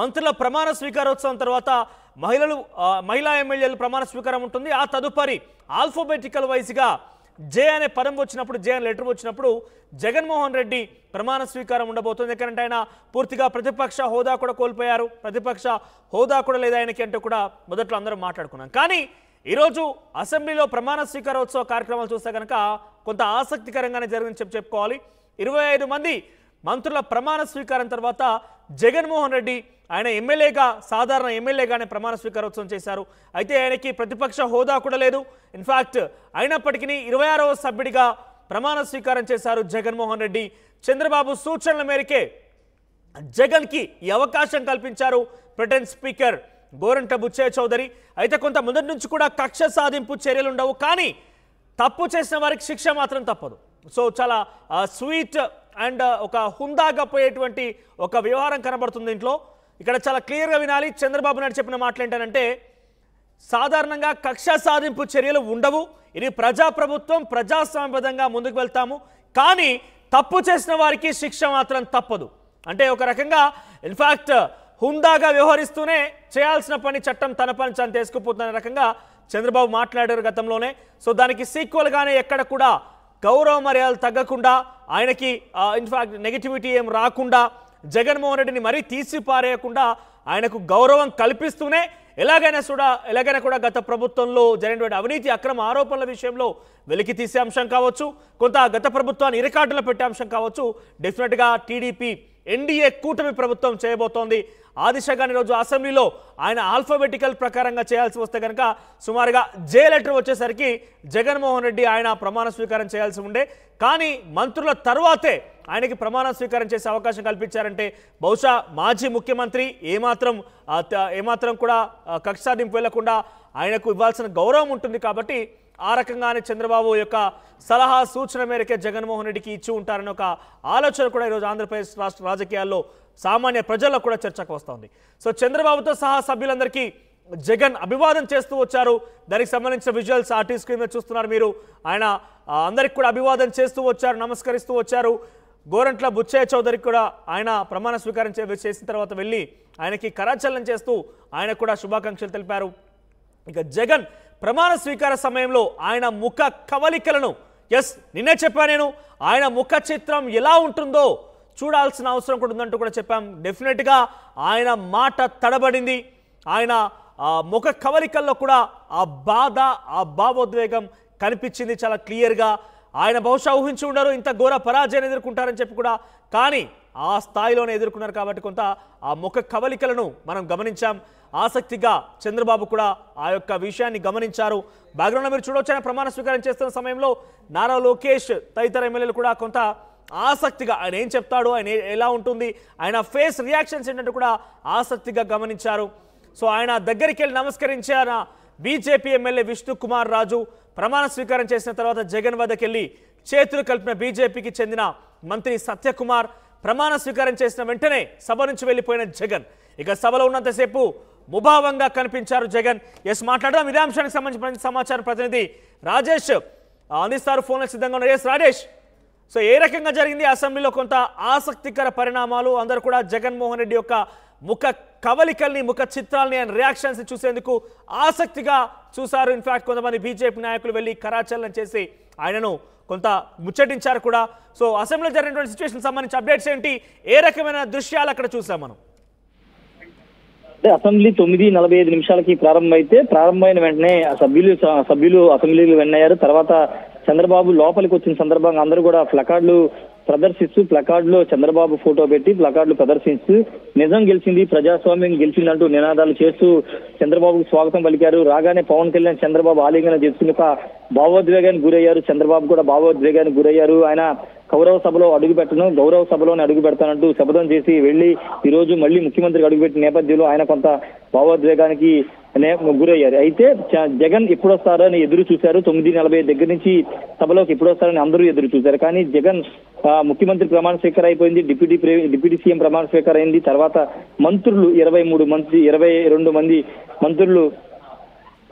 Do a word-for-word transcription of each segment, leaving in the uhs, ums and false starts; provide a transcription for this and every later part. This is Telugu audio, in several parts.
మంత్రుల ప్రమాణ స్వీకారోత్సవం తర్వాత మహిళలు మహిళా ఎమ్మెల్యేలు ప్రమాణ స్వీకారం ఉంటుంది. ఆ తదుపరి ఆల్ఫాబెటికల్ వైజ్గా జే అనే పదం వచ్చినప్పుడు, జే అనే లెటర్ వచ్చినప్పుడు జగన్మోహన్ రెడ్డి ప్రమాణ స్వీకారం ఉండబోతుంది. ఎందుకంటే ఆయన పూర్తిగా ప్రతిపక్ష హోదా కూడా కోల్పోయారు, ప్రతిపక్ష హోదా కూడా లేదు ఆయనకి అంటూ కూడా మొదట్లో అందరూ మాట్లాడుకున్నాం. కానీ ఈరోజు అసెంబ్లీలో ప్రమాణ స్వీకారోత్సవ కార్యక్రమాలు చూస్తే కనుక కొంత ఆసక్తికరంగానే జరిగిందని చెప్పి చెప్పుకోవాలి. ఇరవై ఐదు మంది మంత్రుల ప్రమాణ స్వీకారం తర్వాత జగన్మోహన్ రెడ్డి ఆయన ఎమ్మెల్యేగా, సాధారణ ఎమ్మెల్యేగానే ప్రమాణ స్వీకారోత్సవం చేశారు. అయితే ఆయనకి ప్రతిపక్ష హోదా కూడా లేదు. ఇన్ఫ్యాక్ట్ అయినప్పటికీ ఇరవై ఆరవ సభ్యుడిగా ప్రమాణ స్వీకారం చేశారు జగన్మోహన్ రెడ్డి. చంద్రబాబు సూచనల మేరకే జగన్కి ఈ అవకాశం కల్పించారు ప్రెటెంట్ స్పీకర్ గోరంట బుచ్చౌదరి. అయితే కొంత మొదటి నుంచి కూడా కక్ష సాధింపు చర్యలు ఉండవు, కానీ తప్పు చేసిన వారికి శిక్ష మాత్రం తప్పదు. సో చాలా స్వీట్ అండ్ ఒక హుందాగా పోయేటువంటి ఒక వ్యవహారం కనబడుతుంది ఇంట్లో. ఇక్కడ చాలా క్లియర్గా వినాలి, చంద్రబాబు నాయుడు చెప్పిన మాటలు ఏంటంటే, సాధారణంగా కక్ష సాధింపు చర్యలు ఉండవు, ఇది ప్రజాప్రభుత్వం, ప్రజాస్వామ్యబద్ధంగా ముందుకు వెళ్తాము, కానీ తప్పు చేసిన వారికి శిక్ష మాత్రం తప్పదు. అంటే ఒక రకంగా ఇన్ఫ్యాక్ట్ హుందాగా వ్యవహరిస్తూనే చేయాల్సిన పని చట్టం తన పని తను తీసుకుపోతున్న రకంగా చంద్రబాబు మాట్లాడారు గతంలోనే. సో దానికి సీక్వల్గానే ఎక్కడ కూడా గౌరవ మర్యాదలు తగ్గకుండా, ఆయనకి ఇన్ఫ్యాక్ట్ నెగిటివిటీ ఏం రాకుండా, జగన్మోహన్ రెడ్డిని మరీ తీసిపారేయకుండా ఆయనకు గౌరవం కల్పిస్తూనే ఎలాగైనా కూడా ఎలాగైనా కూడా గత ప్రభుత్వంలో జరిగినటువంటి అవినీతి అక్రమ ఆరోపణల విషయంలో వెలికి తీసే అంశం కావచ్చు, కొంత గత ప్రభుత్వాన్ని ఇరకాటలో పెట్టే అంశం కావచ్చు, డెఫినెట్గా టీడీపీ ఎన్డీఏ కూటమి ప్రభుత్వం చేయబోతోంది. ఆ దిశగా ఈరోజు అసెంబ్లీలో ఆయన ఆల్ఫాబెటికల్ ప్రకారంగా చేయాల్సి వస్తే కనుక సుమారుగా జే లెటర్ వచ్చేసరికి జగన్మోహన్ రెడ్డి ఆయన ప్రమాణ స్వీకారం చేయాల్సి ఉండే, కానీ మంత్రుల తర్వాతే ఆయనకి ప్రమాణ స్వీకారం చేసే అవకాశం కల్పించారంటే బహుశా మాజీ ముఖ్యమంత్రి ఏమాత్రం ఏమాత్రం కూడా కక్ష సాధింపు వెళ్లకుండా ఆయనకు ఇవ్వాల్సిన గౌరవం ఉంటుంది. కాబట్టి ఆ రకంగానే చంద్రబాబు యొక్క సలహా సూచన మేరకే జగన్మోహన్ రెడ్డికి ఇచ్చి ఉంటారని ఒక ఆలోచన కూడా ఈరోజు ఆంధ్రప్రదేశ్ రాష్ట్ర రాజకీయాల్లో సామాన్య ప్రజల్లో కూడా చర్చకు వస్తుంది. సో చంద్రబాబుతో సహా సభ్యులందరికీ జగన్ అభివాదం చేస్తూ వచ్చారు. దానికి సంబంధించిన విజువల్స్ ఆర్టీ స్క్రీన్ మీద చూస్తున్నారు మీరు. ఆయన అందరికి కూడా అభివాదం చేస్తూ వచ్చారు, నమస్కరిస్తూ వచ్చారు. గోరంట్ల బుచ్చయ్య చౌదరికి కూడా ఆయన ప్రమాణ స్వీకారం చేసిన తర్వాత వెళ్ళి ఆయనకి కరాచలనం చేస్తూ ఆయన కూడా శుభాకాంక్షలు తెలిపారు. ఇక జగన్ ప్రమాణ స్వీకార సమయంలో ఆయన ముఖ కవలికలను, ఎస్ నిన్నే చెప్పాను నేను, ఆయన ముఖ చిత్రం ఎలా ఉంటుందో చూడాల్సిన అవసరం కూడా ఉందంటూ కూడా చెప్పాం. డెఫినెట్గా ఆయన మాట తడబడింది, ఆయన ముఖ కవలికల్లో కూడా ఆ బాధ, ఆ భావోద్వేగం కనిపించింది చాలా క్లియర్గా. ఆయన బహుశా ఊహించి ఉండరు ఇంత ఘోర పరాజయాన్ని ఎదుర్కొంటారని చెప్పి కూడా, కానీ ఆ స్థాయిలోనే ఎదుర్కొన్నారు. కాబట్టి కొంత ఆ ముఖ కవలికలను మనం గమనించాం. ఆసక్తిగా చంద్రబాబు కూడా ఆ యొక్క విషయాన్ని గమనించారు. బ్యాక్గ్రౌండ్లో మీరు చూడవచ్చు, ఆయన ప్రమాణ స్వీకారం చేస్తున్న సమయంలో నారా లోకేష్ తదితర ఎమ్మెల్యేలు కూడా కొంత ఆసక్తిగా ఆయన ఏం చెప్తాడు, ఆయన ఎలా ఉంటుంది, ఆయన ఫేస్ రియాక్షన్స్ ఏంటంటే కూడా ఆసక్తిగా గమనించారు. సో ఆయన దగ్గరికి వెళ్ళి నమస్కరించిన బీజేపీ ఎమ్మెల్యే విష్ణుకుమార్ రాజు ప్రమాణ స్వీకారం చేసిన తర్వాత జగన్ వద్దకెళ్ళి చేతులు కలిపిన బీజేపీకి చెందిన మంత్రి సత్యకుమార్ ప్రమాణ స్వీకారం చేసిన వెంటనే సభ నుంచి వెళ్ళిపోయిన జగన్ ఇక సభలో ఉన్నంతసేపు ముభావంగా కనిపించారు జగన్. ఎస్ మాట్లాడదాం ఇదే అంశానికి సంబంధించిన సమాచారం ప్రతినిధి రాజేష్ అందిస్తారు, ఫోన్లకు సిద్ధంగా ఉన్నారు. ఎస్ రాజేష్, సో ఏ రకంగా జరిగింది అసెంబ్లీలో కొంత ఆసక్తికర పరిణామాలు? అందరూ కూడా జగన్మోహన్ రెడ్డి యొక్క ముఖ కవలికల్ని, ముఖ చిత్రాలని అండ్ రియాక్షన్స్ చూసేందుకు ఆసక్తిగా చూశారు. ఇన్ఫ్యాక్ట్ కొంతమంది బీజేపీ నాయకులు వెళ్ళి కరాచలనం చేసి ఆయనను కొంత ముచ్చటించారు కూడా. సో అసెంబ్లీలో జరిగినటువంటి సిచ్యువేషన్ సంబంధించి అప్డేట్స్ ఏంటి, ఏ రకమైన దృశ్యాలు అక్కడ చూసాం మనం? అసెంబ్లీ తొమ్మిది నలభై ఐదు నిమిషాలకి ప్రారంభమైతే, ప్రారంభమైన వెంటనే సభ్యులు సభ్యులు అసెంబ్లీలు వెన్నయ్యారు. తర్వాత చంద్రబాబు లోపలికి వచ్చిన సందర్భంగా అందరూ కూడా ప్లకార్డులు ప్రదర్శిస్తూ, ప్లకార్డులో చంద్రబాబు ఫోటో పెట్టి ప్లకార్డులు ప్రదర్శిస్తూ నిజం గెలిచింది, ప్రజాస్వామ్యం గెలిచిందంటూ నినాదాలు చేస్తూ చంద్రబాబుకు స్వాగతం పలికారు. రాగానే పవన్ కళ్యాణ్ చంద్రబాబు ఆలింగనం చేసుకుని ఒక భావోద్వేగానికి గురయ్యారు. చంద్రబాబు కూడా భావోద్వేగానికి గురయ్యారు. ఆయన కౌరవ సభలో అడుగు పెట్టను, గౌరవ సభలోనే అడుగు పెడతానంటూ శపథం చేసి వెళ్ళి ఈ రోజు మళ్ళీ ముఖ్యమంత్రికి అడుగుపెట్టిన నేపథ్యంలో ఆయన కొంత భావోద్వేగానికి గురయ్యారు. అయితే జగన్ ఎప్పుడొస్తారని ఎదురు చూశారు. తొమ్మిది నలభై దగ్గర నుంచి సభలోకి ఎప్పుడొస్తారని అందరూ ఎదురు చూశారు. కానీ జగన్ ముఖ్యమంత్రి ప్రమాణ స్వీకారం అయిపోయింది, డిప్యూటీ డిప్యూటీ సీఎం ప్రమాణ స్వీకారం అయింది. తర్వాత మంత్రులు ఇరవై మూడు మంత్రి ఇరవై రెండు మంది మంత్రులు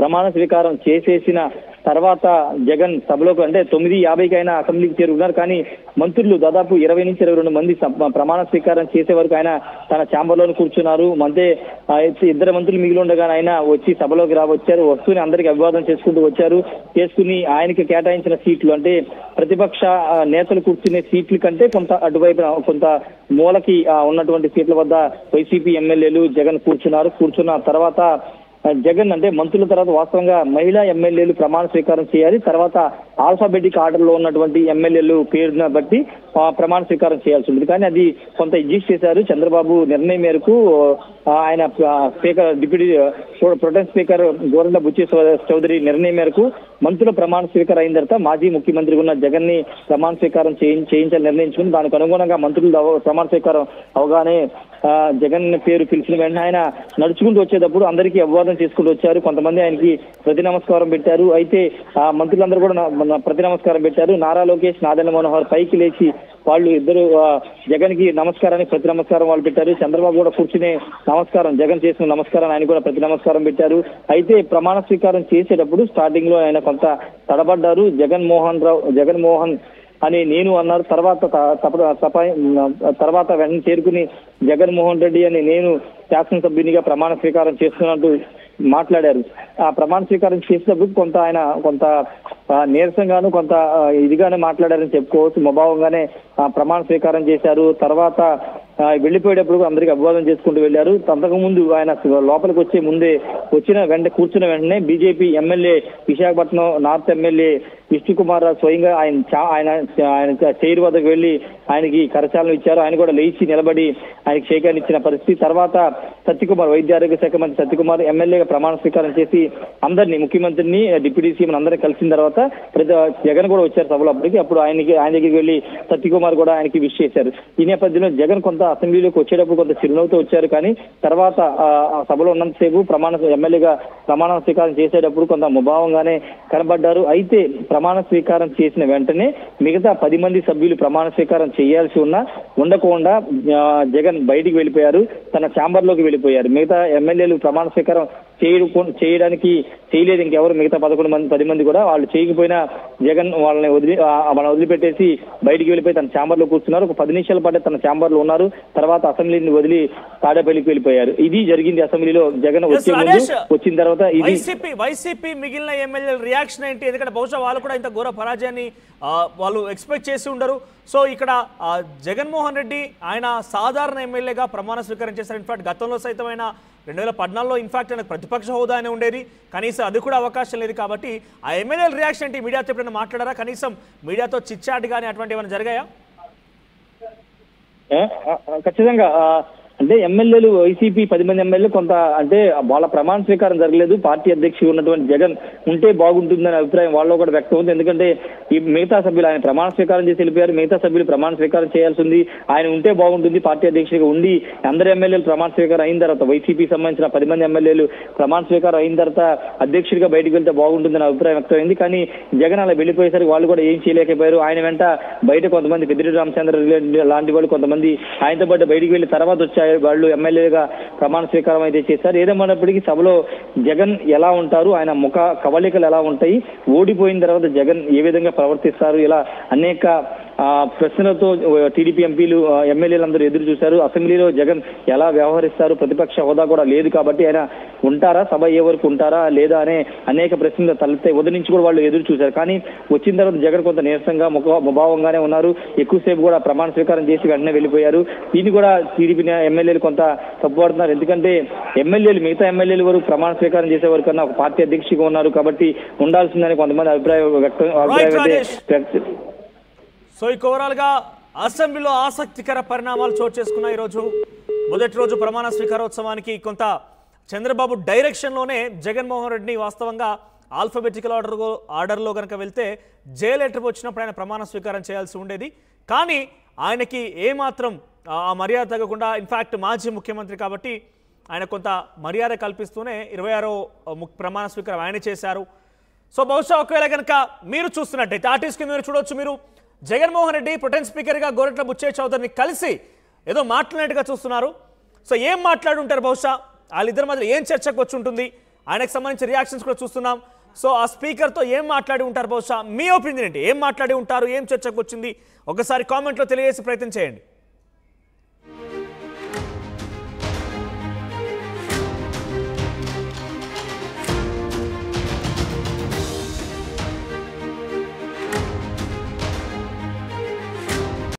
ప్రమాణ స్వీకారం చేసేసిన తర్వాత జగన్ సభలోకి అంటే తొమ్మిది యాభైకి ఆయన అసెంబ్లీకి చేరుకున్నారు. కానీ మంత్రులు దాదాపు ఇరవై నుంచి ఇరవై రెండు మంది ప్రమాణ స్వీకారం చేసే వరకు ఆయన తన ఛాంబర్లోనే కూర్చున్నారు. అంటే ఇద్దరు మంత్రులు మిగిలి ఉండగా ఆయన వచ్చి సభలోకి రావచ్చారు. వస్తూనే అందరికీ అభివాదం చేసుకుంటూ వచ్చారు. చేసుకుని ఆయనకి కేటాయించిన సీట్లు అంటే ప్రతిపక్ష నేతలు కూర్చునే సీట్ల కంటే కొంత అటువైపు కొంత మూలకి ఉన్నటువంటి సీట్ల వద్ద వైసీపీ ఎమ్మెల్యేలు జగన్ కూర్చున్నారు. కూర్చున్న తర్వాత జగన్ అంటే మంత్రుల తర్వాత వాస్తవంగా మహిళా ఎమ్మెల్యేలు ప్రమాణ స్వీకారం చేయాలి. తర్వాత ఆల్ఫాబెటిక్ ఆర్డర్లో ఉన్నటువంటి ఎమ్మెల్యేలు పేరును బట్టి ప్రమాణ స్వీకారం చేయాల్సి ఉంది. కానీ అది కొంత ఎడ్జిస్ట్ చేశారు. చంద్రబాబు నిర్ణయం మేరకు ఆయన speaker deputy protem speaker Goranta Buchchowdary నిర్ణయం మేరకు మంత్రుల ప్రమాణ స్వీకారం అయిన తర్వాత మాజీ ముఖ్యమంత్రి ఉన్న జగన్ ని ప్రమాణ స్వీకారం చేయించాలని నిర్ణయించుకుని దానికి అనుగుణంగా మంత్రులు ప్రమాణ స్వీకారం అవగానే జగన్ పేరు పిలిచిన వెంటనే ఆయన నడుచుకుంటూ వచ్చేటప్పుడు అందరికీ అభివాదం చేసుకుంటూ వచ్చారు. కొంతమంది ఆయనకి ప్రతి నమస్కారం పెట్టారు. అయితే ఆ మంత్రులందరూ కూడా ప్రతి నమస్కారం పెట్టారు. నారా లోకేష్, నాదన మనోహర్ పైకి లేచి వాళ్ళు ఇద్దరు జగన్ కి నమస్కారానికి ప్రతి నమస్కారం వాళ్ళు పెట్టారు. చంద్రబాబు కూడా కూర్చునే నమస్కారం జగన్ చేసిన నమస్కారం ఆయన కూడా ప్రతి నమస్కారం పెట్టారు. అయితే ప్రమాణ స్వీకారం చేసేటప్పుడు స్టార్టింగ్ లో ఆయన కొంత తడబడ్డారు. జగన్మోహన్ రావు జగన్మోహన్ అని నేను అన్నారు. తర్వాత తర్వాత వెంటనే చేరుకుని జగన్మోహన్ రెడ్డి అని నేను శాసనసభ్యునిగా ప్రమాణ స్వీకారం చేస్తున్నట్టు మాట్లాడారు. ఆ ప్రమాణ స్వీకారం చేసినప్పుడు కొంత ఆయన కొంత నీరసంగాను కొంత ఇదిగానే మాట్లాడారని చెప్పుకోవచ్చు. మభావంగానే ఆ ప్రమాణ స్వీకారం చేశారు. తర్వాత వెళ్ళిపోయేటప్పుడు అందరికీ అభివాదం చేసుకుంటూ వెళ్ళారు. అంతకుముందు ఆయన లోపలికి వచ్చే ముందే వచ్చిన వెంట కూర్చున్న వెంటనే BJP MLA Visakhapatnam north MLA Vishnukumar Raju స్వయంగా ఆయన ఆయన ఆయన చైర్ వద్దకు వెళ్ళి ఆయనకి కరచాలనం ఇచ్చారు. ఆయన కూడా లేచి నిలబడి ఆయనకి షేకాన్ని ఇచ్చిన పరిస్థితి. తర్వాత సత్యకుమార్ వైద్య ఆరోగ్య శాఖ మంత్రి సత్యకుమార్ ఎమ్మెల్యేగా ప్రమాణ స్వీకారం చేసి అందరినీ ముఖ్యమంత్రిని డిప్యూటీ సీఎం అందరినీ కలిసిన తర్వాత జగన్ కూడా వచ్చారు సభలో. అప్పటికి అప్పుడు ఆయనకి ఆయన దగ్గరికి వెళ్ళి సత్యకుమార్ కూడా ఆయనకి విష్ చేశారు. ఈ నేపథ్యంలో జగన్ కొంత అసెంబ్లీలోకి వచ్చేటప్పుడు కొంత చిరునవ్వుతో వచ్చారు. కానీ తర్వాత సభలో ఉన్నంతసేపు ప్రమాణ ఎమ్మెల్యేగా ప్రమాణ స్వీకారం చేసేటప్పుడు కొంత ముభావంగానే కనబడ్డారు. అయితే ప్రమాణ స్వీకారం చేసిన వెంటనే మిగతా పది మంది సభ్యులు ప్రమాణ స్వీకారం చేయాల్సి ఉన్నా ఉండకుండా జగన్ బయటికి వెళ్ళిపోయారు, తన ఛాంబర్ లోకి వెళ్ళిపోయారు. మిగతా ఎమ్మెల్యేలు ప్రమాణ స్వీకారం చేయడానికి చేయలేదు. ఇంకెవరు మిగతా పదకొండు మంది పది మంది కూడా వాళ్ళు చేయకపోయినా జగన్ వాళ్ళని వదిలి వాళ్ళని వదిలిపెట్టేసి బయటికి వెళ్ళిపోయి తన ఛాంబర్ లో కూర్చున్నారు. ఒక పది నిమిషాల పాటు తన ఛాంబర్ లో ఉన్నారు. తర్వాత అసెంబ్లీని వదిలి తాడేపల్లికి వెళ్ళిపోయారు. ఇది జరిగింది అసెంబ్లీలో జగన్ వచ్చే ముందు వచ్చిన తర్వాత. వైసీపీ వైసీపీ మిగిలిన ఎమ్మెల్యేల రియాక్షన్ ఏంటి? ఎందుకంటే బహుశా వాళ్ళు కూడా ఇంత ఘోర పరాజయాన్ని వాళ్ళు ఎక్స్పెక్ట్ చేసి ఉండరు. సో ఇక్కడ జగన్మోహన్ రెడ్డి ఆయన సాధారణ ఎమ్మెల్యేగా ప్రమాణ స్వీకారం చేశారు. ఇన్ఫాక్ట్ గతంలో సైతం ఆయన రెండు వేల పద్నాలుగులో ఇన్ఫాక్ట్ ఆయనకు ప్రతిపక్ష హోదా అనే ఉండేది. కనీసం అది కూడా అవకాశం లేదు. కాబట్టి ఆ ఎమ్మెల్యేల రియాక్షన్ ఏంటి? మీడియాతో ఎప్పుడైనా మాట్లాడారా? కనీసం మీడియాతో చిట్చాట్ కానీ అటువంటి ఏమైనా జరిగాయా? ఖచ్చితంగా అంటే ఎమ్మెల్యేలు వైసీపీ పది మంది ఎమ్మెల్యేలు కొంత అంటే వాళ్ళ ప్రమాణ స్వీకారం జరగలేదు. పార్టీ అధ్యక్షుడు ఉన్నటువంటి జగన్ ఉంటే బాగుంటుందనే అభిప్రాయం వాళ్ళు కూడా వ్యక్తం ఉంది. ఎందుకంటే ఈ మిగతా సభ్యులు ఆయన ప్రమాణ స్వీకారం చేసి వెళ్ళిపోయారు. మిగతా సభ్యులు ప్రమాణ స్వీకారం చేయాల్సి ఉంది. ఆయన ఉంటే బాగుంటుంది. పార్టీ అధ్యక్షుడిగా ఉండి అందరు ఎమ్మెల్యేలు ప్రమాణ స్వీకారం అయిన తర్వాత వైసీపీ సంబంధించిన పది మంది ఎమ్మెల్యేలు ప్రమాణ స్వీకారం అయిన తర్వాత అధ్యక్షుడిగా బయటకు వెళ్తే బాగుంటుందనే అభిప్రాయం వ్యక్తమైంది. కానీ జగన్ అలా వెళ్ళిపోయేసరికి వాళ్ళు కూడా ఏం చేయలేకపోయారు. ఆయన వెంట బయట కొంతమంది పెద్ది రామచంద్రెడ్డి లాంటి వాళ్ళు కొంతమంది ఆయనతో పాటు బయటికి వెళ్ళి తర్వాత వచ్చారు. వాళ్ళు ఎమ్మెల్యేగా ప్రమాణ స్వీకారం అయితే చేశారు. ఏదేమైనప్పటికీ సభలో జగన్ ఎలా ఉంటారు, ఆయన ముఖ కవళికలు ఎలా ఉంటాయి, ఓడిపోయిన తర్వాత జగన్ ఏ విధంగా ప్రవర్తిస్తారు, ఇలా అనేక ప్రశ్నలతో టీడీపీ ఎంపీలు ఎమ్మెల్యేలందరూ ఎదురు చూశారు. అసెంబ్లీలో జగన్ ఎలా వ్యవహరిస్తారు, ప్రతిపక్ష హోదా కూడా లేదు కాబట్టి ఆయన ఉంటారా, సభ ఏ వరకు ఉంటారా లేదా అనే అనేక ప్రశ్నలు తలెత్తే ఉదయం నుంచి కూడా వాళ్ళు ఎదురు చూశారు. కానీ వచ్చిన తర్వాత జగన్ కొంత నీరసంగా ముఖ ముభావంగానే ఉన్నారు. ఎక్కువసేపు కూడా ప్రమాణ స్వీకారం చేసి వెంటనే వెళ్ళిపోయారు. దీన్ని కూడా టీడీపీ ఎమ్మెల్యేలు కొంత తప్పుపడుతున్నారు. ఎందుకంటే ఎమ్మెల్యేలు మిగతా ఎమ్మెల్యేలు వరకు ప్రమాణ స్వీకారం చేసే వరకు కన్నా ఒక పార్టీ అధ్యక్షుడిగా ఉన్నారు కాబట్టి ఉండాల్సిందని కొంతమంది అభిప్రాయం వ్యక్తం అభిప్రాయం. సో ఈ ఓవరాల్గా అసెంబ్లీలో ఆసక్తికర పరిణామాలు చోటు చేసుకున్నాయి. ఈరోజు మొదటి రోజు ప్రమాణ స్వీకారోత్సవానికి కొంత చంద్రబాబు డైరెక్షన్లోనే జగన్మోహన్ రెడ్డిని వాస్తవంగా ఆల్ఫాబెటికల్ ఆర్డర్ ఆర్డర్లో కనుక వెళ్తే జే లెటర్ వచ్చినప్పుడు ఆయన ప్రమాణ స్వీకారం చేయాల్సి ఉండేది. కానీ ఆయనకి ఏమాత్రం ఆ మర్యాద తగ్గకుండా ఇన్ఫ్యాక్ట్ మాజీ ముఖ్యమంత్రి కాబట్టి ఆయన కొంత మర్యాద కల్పిస్తూనే ఇరవై ఆరో ప్రమాణ స్వీకారం ఆయన చేశారు. సో బహుశా ఒకవేళ కనుక మీరు చూస్తున్నట్టయితే ఆర్టీస్కి మీరు చూడవచ్చు, మీరు జగన్మోహన్ రెడ్డి ప్రొటెం స్పీకర్గా గోరంట బుచ్చౌదరిని కలిసి ఏదో మాట్లాడినట్టుగా చూస్తున్నారు. సో ఏం మాట్లాడుంటారు? బహుశా వాళ్ళిద్దరి మధ్య ఏం చర్చకు వచ్చి ఉంటుంది? ఆయనకు సంబంధించిన రియాక్షన్స్ కూడా చూస్తున్నాం. సో ఆ స్పీకర్తో ఏం మాట్లాడి ఉంటారు, బహుశా మీ ఒపీనియన్ ఏంటి, ఏం మాట్లాడి ఉంటారు, ఏం చర్చకు వచ్చింది, ఒకసారి కామెంట్లో తెలియజేసి ప్రయత్నం చేయండి.